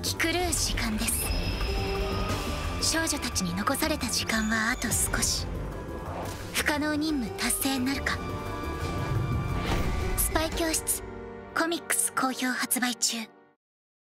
き狂う時間です。少女たちに残された時間はあと少し。不可能任務達成なるか。スパイ教室コミックス好評発売中。